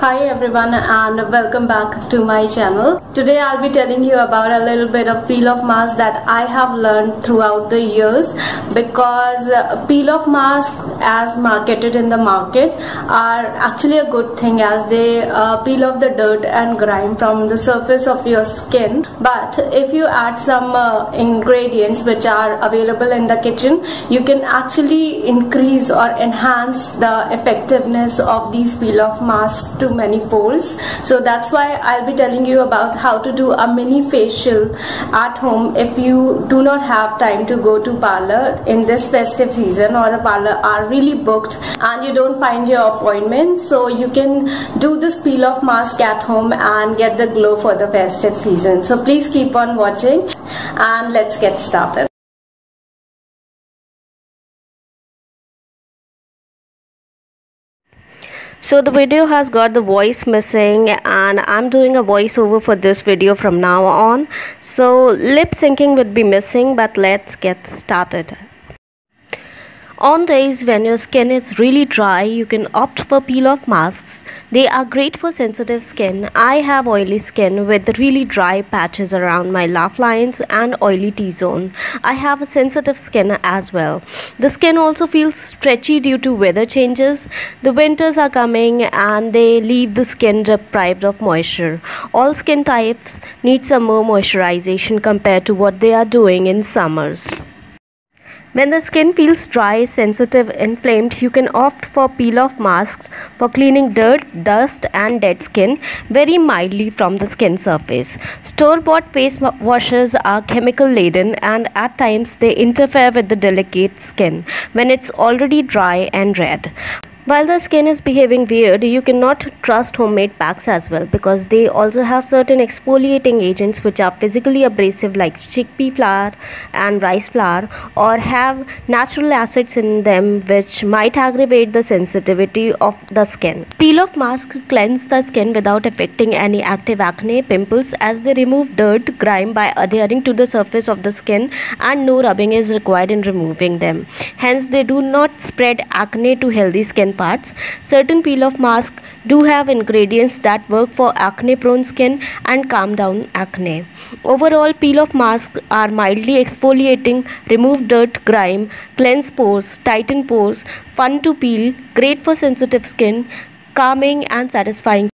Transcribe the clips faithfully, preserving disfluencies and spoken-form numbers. Hi everyone and welcome back to my channel. Today I'll be telling you about a little bit of peel off mask that I have learned throughout the years, because peel off masks as marketed in the market are actually a good thing, as they uh, peel off the dirt and grime from the surface of your skin. But if you add some uh, ingredients which are available in the kitchen, you can actually increase or enhance the effectiveness of these peel off masks to many folds. So that's why I'll be telling you about how to do a mini facial at home if you do not have time to go to parlor in this festive season, or the parlor are really booked and you don't find your appointment. So you can do this peel off mask at home and get the glow for the festive season. So please keep on watching and let's get started. So the video has got the voice missing and I'm doing a voiceover for this video from now on. So lip syncing would be missing, but let's get started. On days when your skin is really dry, you can opt for peel-off masks. They are great for sensitive skin. I have oily skin with really dry patches around my laugh lines and oily T-zone. I have a sensitive skin as well. The skin also feels stretchy due to weather changes. The winters are coming and they leave the skin deprived of moisture. All skin types need some more moisturization compared to what they are doing in summers. When the skin feels dry, sensitive, inflamed, you can opt for peel-off masks for cleaning dirt, dust and dead skin very mildly from the skin surface. Store-bought face washes are chemical-laden and at times they interfere with the delicate skin when it's already dry and red. While the skin is behaving weird, you cannot trust homemade packs as well, because they also have certain exfoliating agents which are physically abrasive, like chickpea flour and rice flour, or have natural acids in them which might aggravate the sensitivity of the skin. Peel-off masks cleanse the skin without affecting any active acne, pimples, as they remove dirt, grime by adhering to the surface of the skin and no rubbing is required in removing them. Hence, they do not spread acne to healthy skin parts. Certain peel-off masks do have ingredients that work for acne-prone skin and calm down acne. Overall, peel-off masks are mildly exfoliating, remove dirt, grime, cleanse pores, tighten pores, fun to peel, great for sensitive skin, calming and satisfying.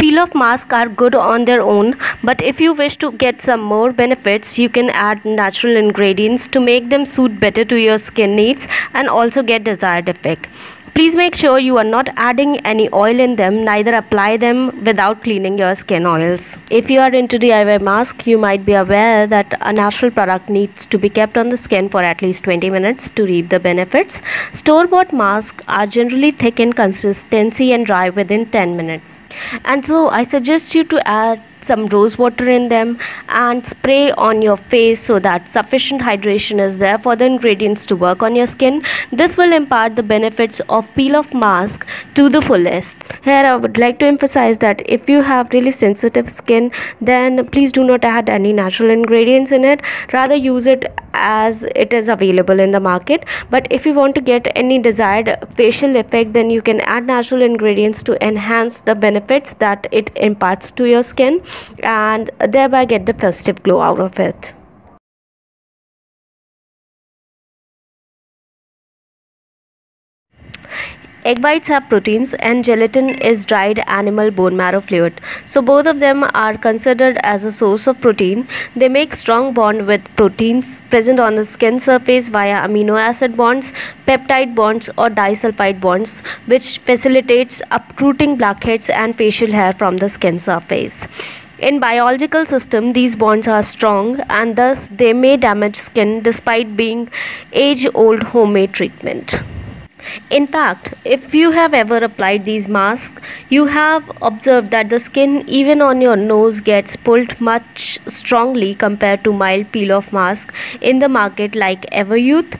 Peel-off masks are good on their own, but if you wish to get some more benefits, you can add natural ingredients to make them suit better to your skin needs and also get desired effect. Please make sure you are not adding any oil in them, neither apply them without cleaning your skin oils. If you are into D I Y mask, you might be aware that a natural product needs to be kept on the skin for at least twenty minutes to reap the benefits. Store-bought masks are generally thick in consistency and dry within ten minutes. And so I suggest you to add some rose water in them and spray on your face so that sufficient hydration is there for the ingredients to work on your skin. This will impart the benefits of peel-off mask to the fullest. Here I would like to emphasize that if you have really sensitive skin, then please do not add any natural ingredients in it. Rather use it as it is available in the market. But if you want to get any desired facial effect, then you can add natural ingredients to enhance the benefits that it imparts to your skin and thereby get the festive glow out of it. Egg whites have proteins and gelatin is dried animal bone marrow fluid. So both of them are considered as a source of protein. They make strong bond with proteins present on the skin surface via amino acid bonds, peptide bonds or disulfide bonds, which facilitates uprooting blackheads and facial hair from the skin surface. In biological system, these bonds are strong and thus they may damage skin despite being age-old homemade treatment. In fact, if you have ever applied these masks, you have observed that the skin even on your nose gets pulled much strongly compared to mild peel-off masks in the market like Everyuth.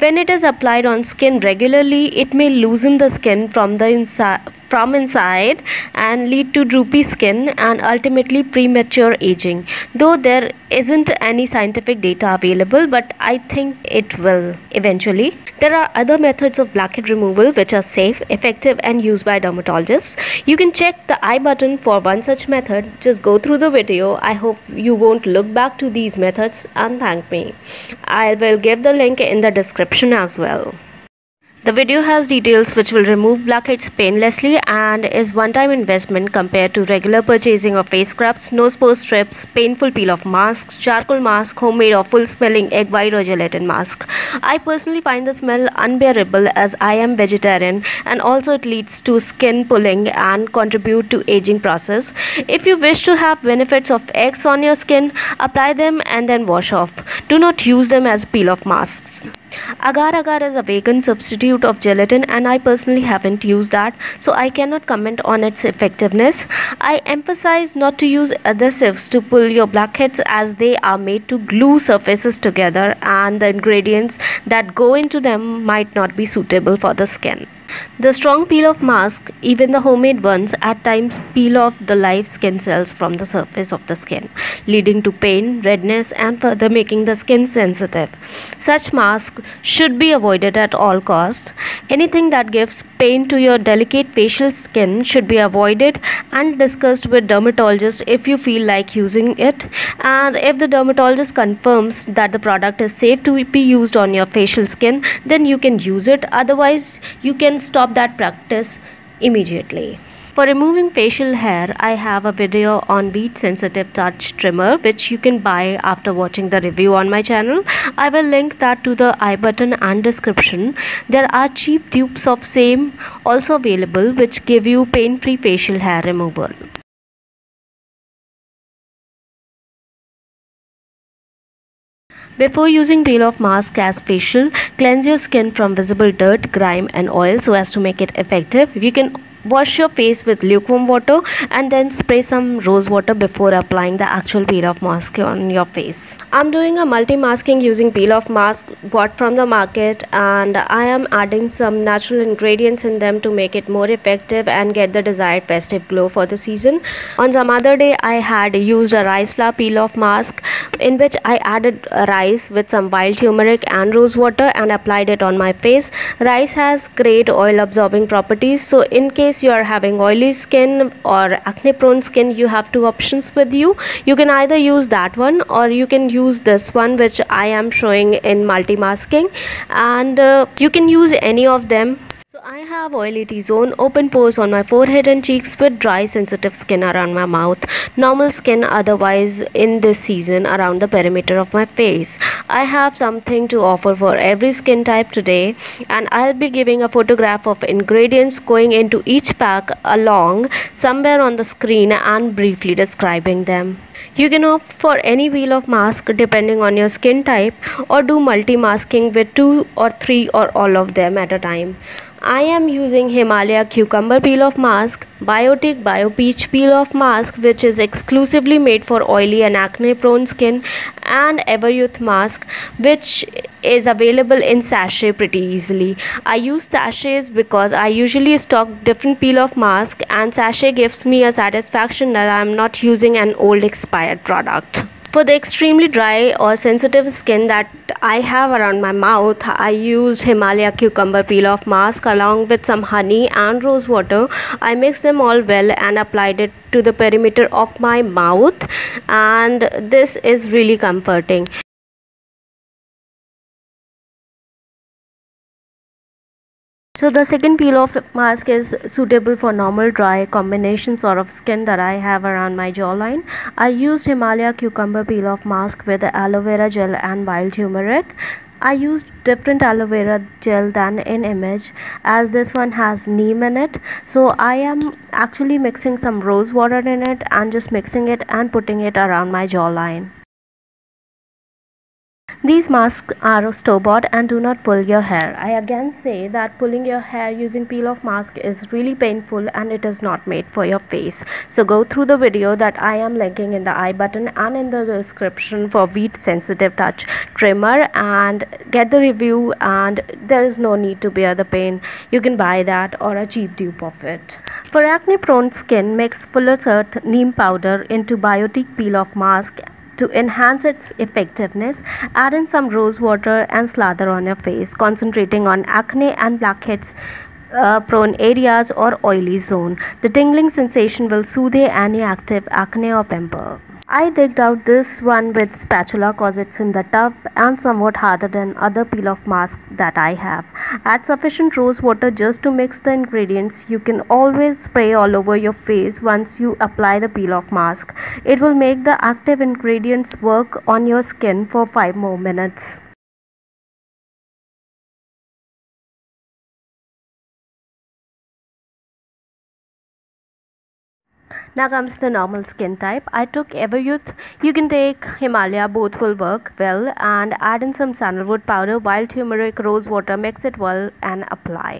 When it is applied on skin regularly, it may loosen the skin from the inside from inside and lead to droopy skin and ultimately premature aging. Though there isn't any scientific data available, but I think it will eventually. There are other methods of blackhead removal which are safe, effective and used by dermatologists. You can check the I button for one such method. Just go through the video. I hope you won't look back to these methods and thank me. I will give the link in the description as well. The video has details which will remove blackheads painlessly and is one-time investment compared to regular purchasing of face scrubs, nose post strips, painful peel-off masks, charcoal mask, homemade or full-smelling egg white or gelatin mask. I personally find the smell unbearable as I am vegetarian, and also it leads to skin pulling and contribute to aging process. If you wish to have benefits of eggs on your skin, apply them and then wash off. Do not use them as peel-off masks. Agar-agar is a vegan substitute of gelatin and I personally haven't used that, so I cannot comment on its effectiveness. I emphasize not to use adhesives to pull your blackheads as they are made to glue surfaces together and the ingredients that go into them might not be suitable for the skin. The strong peel-off mask, even the homemade ones, at times peel off the live skin cells from the surface of the skin, leading to pain, redness and further making the skin sensitive. Such masks should be avoided at all costs. Anything that gives pain to your delicate facial skin should be avoided and discussed with dermatologist if you feel like using it, and if the dermatologist confirms that the product is safe to be used on your facial skin, then you can use it. Otherwise, you can stop that practice immediately. For removing facial hair, I have a video on Bead Sensitive Touch Trimmer which you can buy after watching the review on my channel. I will link that to the I button and description. There are cheap tubes of same also available which give you pain-free facial hair removal. Before using peel-off mask as facial, cleanse your skin from visible dirt, grime and oil so as to make it effective. You can wash your face with lukewarm water and then spray some rose water before applying the actual peel-off mask on your face. I'm doing a multi-masking using peel-off mask bought from the market, and I am adding some natural ingredients in them to make it more effective and get the desired festive glow for the season. On some other day, I had used a rice flour peel-off mask in which I added rice with some wild turmeric and rose water and applied it on my face. Rice has great oil absorbing properties, so in case you are having oily skin or acne prone skin, you have two options with you. You can either use that one or you can use this one which I am showing in multi-masking, and uh, you can use any of them. I have oily T-zone, open pores on my forehead and cheeks with dry sensitive skin around my mouth, normal skin otherwise in this season around the perimeter of my face. I have something to offer for every skin type today, and I'll be giving a photograph of ingredients going into each pack along somewhere on the screen and briefly describing them. You can opt for any peel off mask depending on your skin type or do multi-masking with two or three or all of them at a time. I am using Himalaya Cucumber Peel-Off Mask, Biotique Biopeach Peel-Off Mask which is exclusively made for oily and acne prone skin, and Everyuth Mask which is available in sachet pretty easily. I use sachets because I usually stock different peel-off masks, and sachet gives me a satisfaction that I am not using an old expired product. For the extremely dry or sensitive skin that I have around my mouth, I used Himalaya Cucumber Peel-Off Mask along with some honey and rose water. I mixed them all well and applied it to the perimeter of my mouth, and this is really comforting. So the second peel-off mask is suitable for normal dry combination sort of skin that I have around my jawline. I used Himalaya Cucumber Peel-Off Mask with aloe vera gel and wild turmeric. I used different aloe vera gel than in image as this one has neem in it. So I am actually mixing some rose water in it and just mixing it and putting it around my jawline. These masks are store-bought and do not pull your hair. I again say that pulling your hair using peel-off mask is really painful and it is not made for your face. So go through the video that I am linking in the I button and in the description for wheat sensitive touch trimmer and get the review, and there is no need to bear the pain. You can buy that or a cheap dupe of it. For acne prone skin, mix Fuller's Earth neem powder into Biotique peel-off mask to enhance its effectiveness. Add in some rose water and slather on your face, concentrating on acne and blackheads Uh, prone areas or oily zone. The tingling sensation will soothe any active acne or pimple. I digged out this one with spatula cause it's in the tub and somewhat harder than other peel off mask that I have. Add sufficient rose water just to mix the ingredients. You can always spray all over your face once you apply the peel off mask. It will make the active ingredients work on your skin for five more minutes. Now comes the normal skin type. I took Everyuth. You can take Himalaya, both will work well, and add in some sandalwood powder, wild turmeric, rose water, mix it well and apply.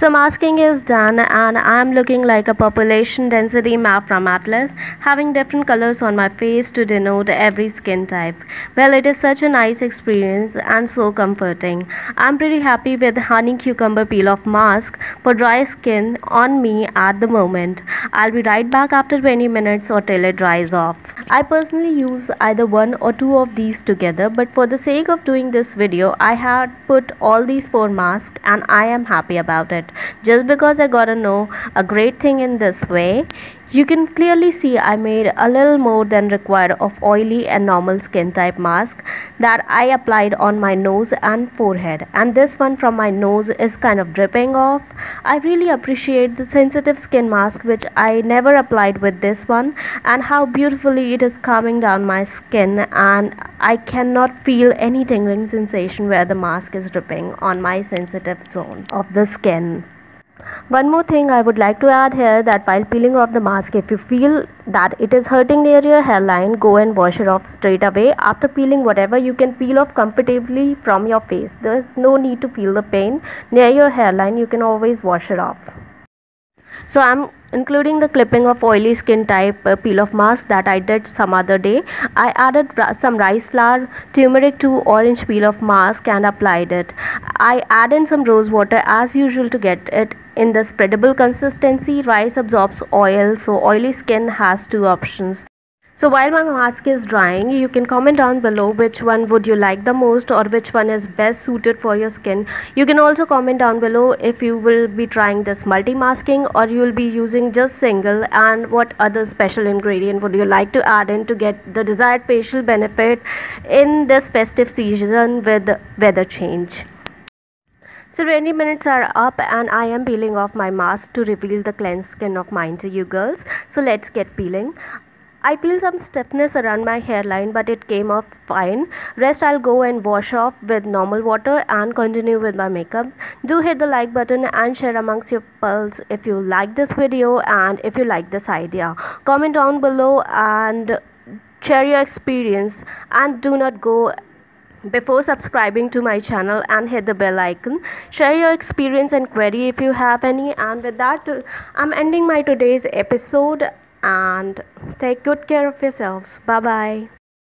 So masking is done and I'm looking like a population density map from Atlas, having different colors on my face to denote every skin type. Well, it is such a nice experience and so comforting. I'm pretty happy with honey cucumber peel off mask for dry skin on me at the moment. I'll be right back after twenty minutes or till it dries off. I personally use either one or two of these together, but for the sake of doing this video, I had put all these four masks and I am happy about it. Just because I gotta know a great thing in this way. You can clearly see I made a little more than required of oily and normal skin type mask that I applied on my nose and forehead, and this one from my nose is kind of dripping off. I really appreciate the sensitive skin mask which I never applied with this one, and how beautifully it is coming down my skin, and I cannot feel any tingling sensation where the mask is dripping on my sensitive zone of the skin. One more thing I would like to add here, that while peeling off the mask, if you feel that it is hurting near your hairline, go and wash it off straight away. After peeling whatever, you can peel off comfortably from your face. There is no need to feel the pain near your hairline. You can always wash it off. So I'm including the clipping of oily skin type uh, peel off mask that I did some other day. I added some rice flour, turmeric to orange peel off mask and applied it. I add in some rose water as usual to get it in the spreadable consistency. Rice absorbs oil, so oily skin has two options. So while my mask is drying, you can comment down below which one would you like the most or which one is best suited for your skin. You can also comment down below if you will be trying this multi-masking or you will be using just single, and what other special ingredient would you like to add in to get the desired facial benefit in this festive season with weather change. So twenty minutes are up and I am peeling off my mask to reveal the cleansed skin of mine to you girls. So let's get peeling. I peeled some stiffness around my hairline, but it came off fine. Rest I'll go and wash off with normal water and continue with my makeup. Do hit the like button and share amongst your pearls if you like this video and if you like this idea. Comment down below and share your experience, and do not go before subscribing to my channel and hit the bell icon. Share your experience and query if you have any, and with that I'm ending my today's episode. And take good care of yourselves. Bye bye.